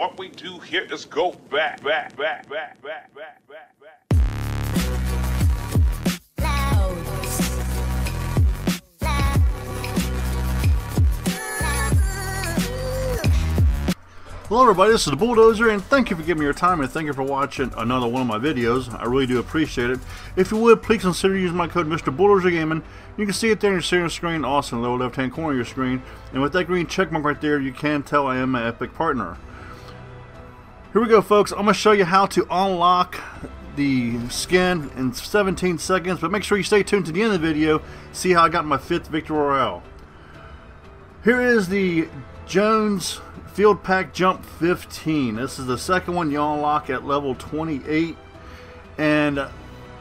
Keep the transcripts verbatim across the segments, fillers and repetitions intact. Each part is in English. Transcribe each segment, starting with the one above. what we do here is go back, back, back, back, back, back, back, back. Hello everybody, this is the Bulldozer, and thank you for giving me your time, and thank you for watching another one of my videos. I really do appreciate it. If you would, please consider using my code Mister Bulldozer Gaming. You can see it there in your serious screen, also in the lower left hand corner of your screen, and with that green check mark right there, you can tell I am my Epic partner. Here we go folks, I'm going to show you how to unlock the skin in seventeen seconds, but make sure you stay tuned to the end of the video, see how I got my fifth victory royale. Here is the Jones Field Pack Jump fifteen. This is the second one you unlock at level twenty-eight, and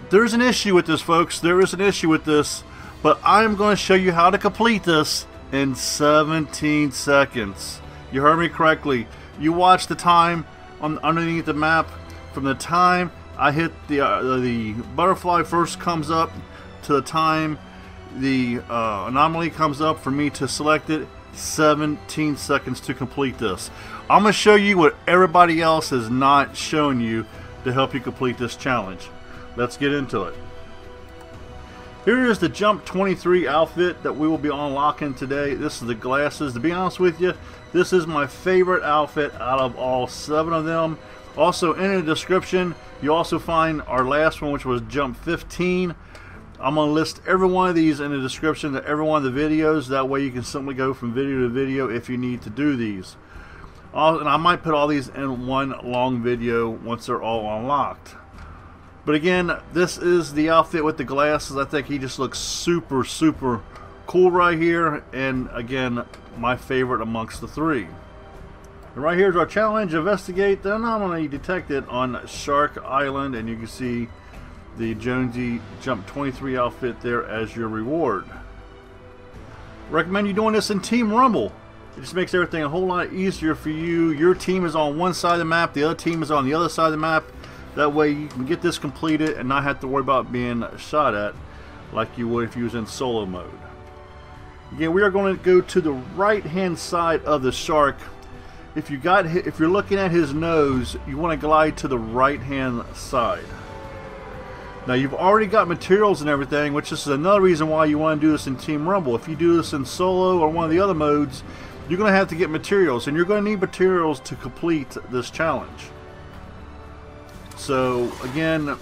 there's an issue with this folks, there is an issue with this, but I'm going to show you how to complete this in seventeen seconds. You heard me correctly. You watch the time on underneath the map. From the time I hit the uh, the butterfly first comes up to the time the uh, anomaly comes up for me to select it. seventeen seconds to complete this. I'm going to show you what everybody else is not showing you to help you complete this challenge. Let's get into it. Here is the Jump twenty-three outfit that we will be unlocking today. This is the glasses. To be honest with you, this is my favorite outfit out of all seven of them. Also in the description, you also find our last one, which was Jump fifteen. I'm going to list every one of these in the description to every one of the videos. That way you can simply go from video to video if you need to do these. All, and I might put all these in one long video once they're all unlocked. But again, this is the outfit with the glasses. I think he just looks super, super cool right here. And again, my favorite amongst the three. And right here is our challenge. Investigate the anomaly detected on Shark Island. And you can see the Jonesy Jump twenty-three outfit there as your reward. Recommend you doing this in Team Rumble. It just makes everything a whole lot easier for you. Your team is on one side of the map, the other team is on the other side of the map. That way you can get this completed and not have to worry about being shot at like you would if you was in solo mode. Again, we are going to go to the right hand side of the shark. If you got hit, if you're looking at his nose, you want to glide to the right hand side. Now you've already got materials and everything, which is another reason why you want to do this in Team Rumble. If you do this in solo or one of the other modes, you're going to have to get materials, and you're going to need materials to complete this challenge. So again,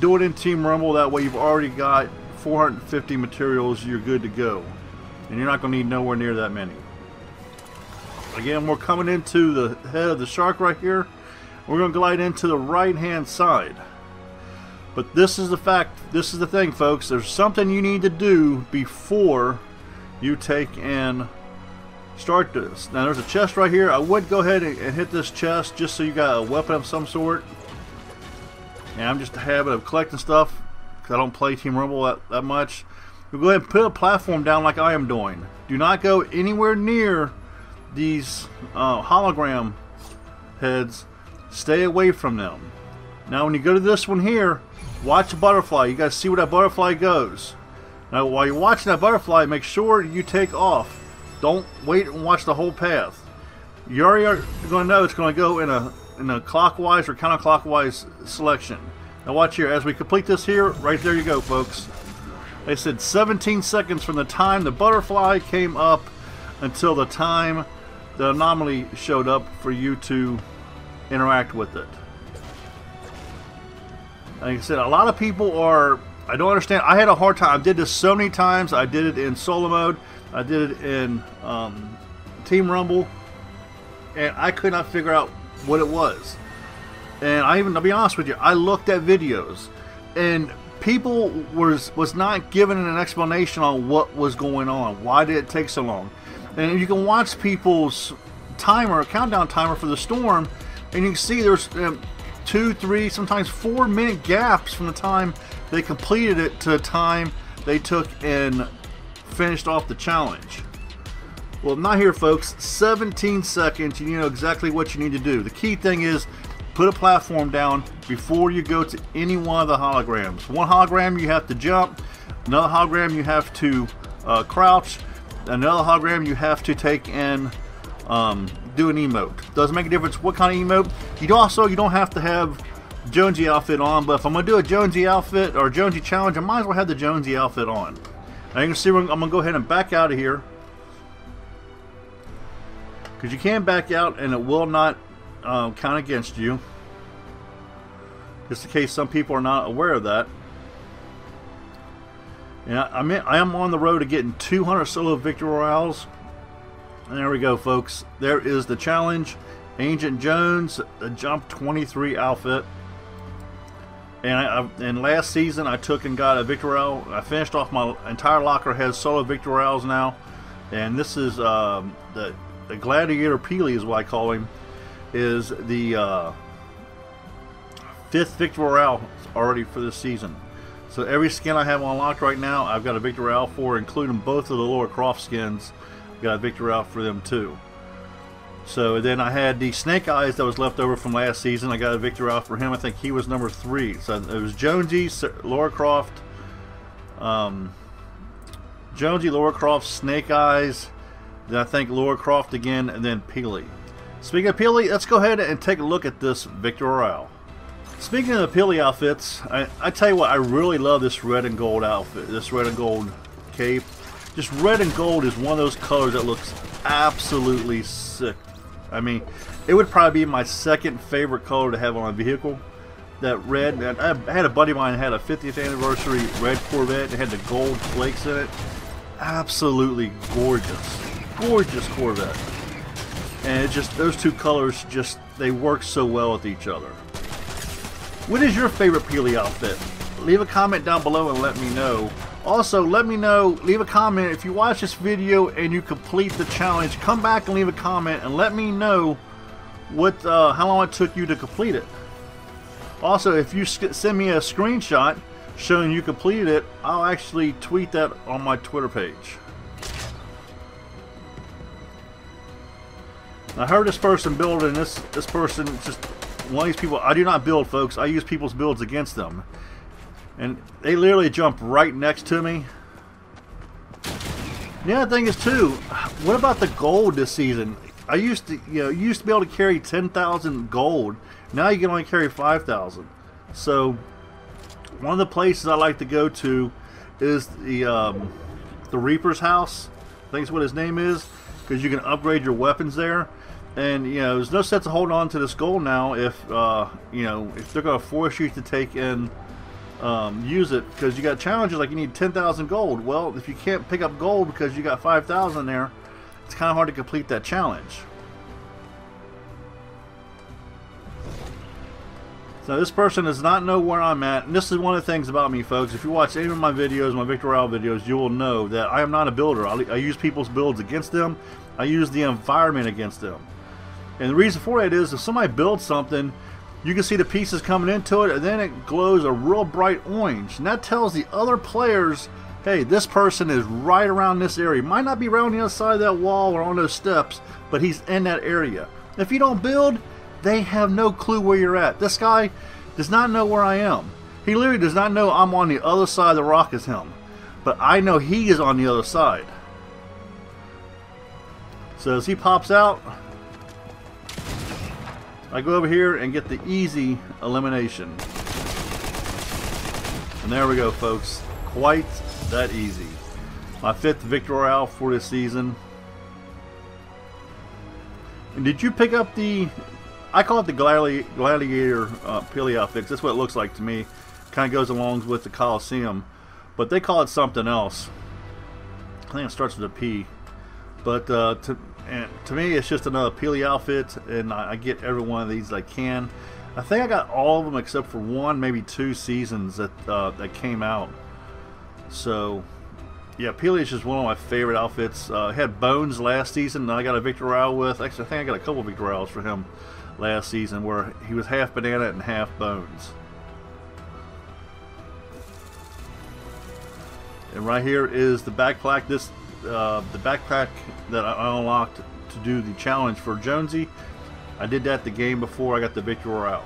do it in Team Rumble. That way you've already got four hundred fifty materials, you're good to go, and you're not going to need nowhere near that many. Again, we're coming into the head of the shark right here. We're going to glide into the right hand side. But this is the fact, this is the thing folks, there's something you need to do before you take and start this. Now there's a chest right here. I would go ahead and hit this chest just so you got a weapon of some sort. And I'm just a habit of collecting stuff because I don't play Team Rumble that, that much. We'll go ahead and put a platform down like I am doing. Do not go anywhere near these uh, hologram heads. Stay away from them. Now when you go to this one here, watch a butterfly. You guys see where that butterfly goes. Now while you're watching that butterfly, make sure you take off. Don't wait and watch the whole path. You already are going to know it's going to go in a in a clockwise or counterclockwise selection. Now watch here. As we complete this here, right there you go, folks. They said seventeen seconds from the time the butterfly came up until the time the anomaly showed up for you to interact with it. Like I said, a lot of people are, I don't understand, I had a hard time, I did this so many times, I did it in solo mode, I did it in um, Team Rumble, and I could not figure out what it was. And I even, to be honest with you, I looked at videos, and people was, was not given an explanation on what was going on, why did it take so long. And you can watch people's timer, countdown timer for the storm, and you can see there's um, two, three, sometimes four minute gaps from the time they completed it to the time they took and finished off the challenge. Well, not here folks, seventeen seconds, you know exactly what you need to do. The key thing is put a platform down before you go to any one of the holograms. One hologram you have to jump, another hologram you have to uh, crouch, another hologram you have to take and um, do an emote. Doesn't make a difference what kind of emote. You don't, also, you don't have to have Jonesy outfit on, but if I'm going to do a Jonesy outfit or Jonesy challenge, I might as well have the Jonesy outfit on. Now you can see I'm going to go ahead and back out of here, because you can back out and it will not um, count against you, just in case some people are not aware of that. And I, I, mean, I am on the road to getting two hundred solo victory royales. And there we go, folks. There is the challenge, Agent Jones, the Jump twenty-three outfit. And I, I, and last season I took and got a victory royale. I finished off my entire locker, has solo victory royales now. And this is um, the, the Gladiator Peely is what I call him. Is the uh, fifth victory royale already for this season. So every skin I have unlocked right now, I've got a victory royale for, including both of the Lara Croft skins. Got a victory royale for them too. So then I had the Snake Eyes that was left over from last season. I got a victory royale for him. I think he was number three. So it was Jonesy, Lara Croft, um, Jonesy, Lara Croft, Snake Eyes. Then I think Lara Croft again, and then Peely. Speaking of Peely, let's go ahead and take a look at this victory royale. Speaking of the Peely outfits, I, I tell you what, I really love this red and gold outfit, this red and gold cape. Just red and gold is one of those colors that looks absolutely sick. I mean, it would probably be my second favorite color to have on a vehicle, that red. And I had a buddy of mine that had a fiftieth anniversary red Corvette that had the gold flakes in it. Absolutely gorgeous, gorgeous Corvette. And it just, those two colors just, they work so well with each other. What is your favorite Peely outfit? Leave a comment down below and let me know. Also, let me know, leave a comment if you watch this video and you complete the challenge. Come back and leave a comment and let me know what, uh, how long it took you to complete it. Also, if you send me a screenshot showing you completed it, I'll actually tweet that on my Twitter page. I heard this person building this. This person just. One of these people, I do not build, folks. I use people's builds against them, and they literally jump right next to me. The other thing is too, what about the gold this season? I used to, you know, used to be able to carry ten thousand gold. Now you can only carry five thousand. So, one of the places I like to go to is the um, the Reaper's house. I think that's what his name is, because you can upgrade your weapons there. And you know, there's no sense of holding on to this gold now if uh, you know, if they're going to force you to take and um, use it, because you got challenges like you need ten thousand gold. Well, if you can't pick up gold because you got five thousand there, it's kind of hard to complete that challenge. So this person does not know where I'm at, and this is one of the things about me, folks. If you watch any of my videos, my Victor Royale videos, you will know that I am not a builder. I, I use people's builds against them. I use the environment against them. And the reason for that is if somebody builds something, you can see the pieces coming into it, and then it glows a real bright orange. And that tells the other players, hey, this person is right around this area. Might not be around the other side of that wall or on those steps, but he's in that area. If you don't build, they have no clue where you're at. This guy does not know where I am. He literally does not know I'm on the other side of the rock as him. But I know he is on the other side. So as he pops out, I go over here and get the easy elimination. And there we go, folks. Quite that easy. My fifth victory royale for this season. And did you pick up the, I call it the gladi Gladiator uh, Peely outfit. That's what it looks like to me. Kind of goes along with the Coliseum. But they call it something else. I think it starts with a P. But uh, to, and to me, it's just another Peely outfit, and I, I get every one of these I can. I think I got all of them except for one, maybe two seasons that uh, that came out. So, yeah, Peely is just one of my favorite outfits. Uh, I had Bones last season, and I got a victory royale with. Actually, I think I got a couple victory royales for him last season, where he was half banana and half Bones. And right here is the back plaque. This. Uh, the backpack that I unlocked to do the challenge for Jonesy. I did that the game before I got the victory royale.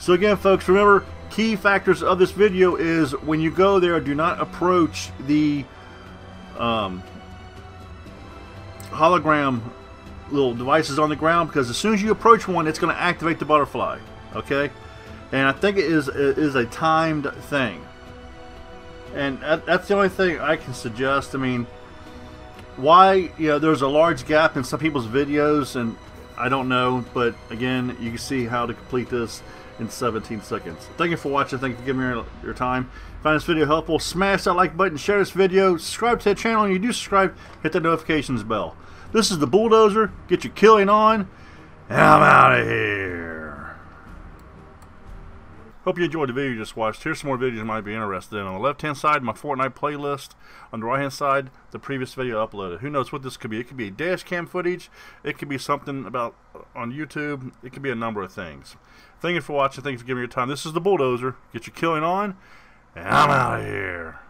So again, folks, remember, key factors of this video is when you go there, do not approach the um, hologram little devices on the ground, because as soon as you approach one, it's going to activate the butterfly. Okay, and I think it is it is a timed thing, and that, that's the only thing I can suggest. I mean, why, you know, there's a large gap in some people's videos, and I don't know, but again, you can see how to complete this in seventeen seconds. Thank you for watching. Thank you for giving me your, your time. Find this video helpful, smash that like button, share this video, subscribe to the channel, and you do subscribe, hit that notifications bell. This is the Bulldozer. Get your killing on, and I'm out of here. Hope you enjoyed the video you just watched. Here's some more videos you might be interested in. On the left hand side, my Fortnite playlist. On the right hand side, the previous video uploaded. Who knows what this could be? It could be dash cam footage. It could be something about on YouTube. It could be a number of things. Thank you for watching. Thank you for giving me your time. This is the Bulldozer. Get your killing on, and I'm out of here.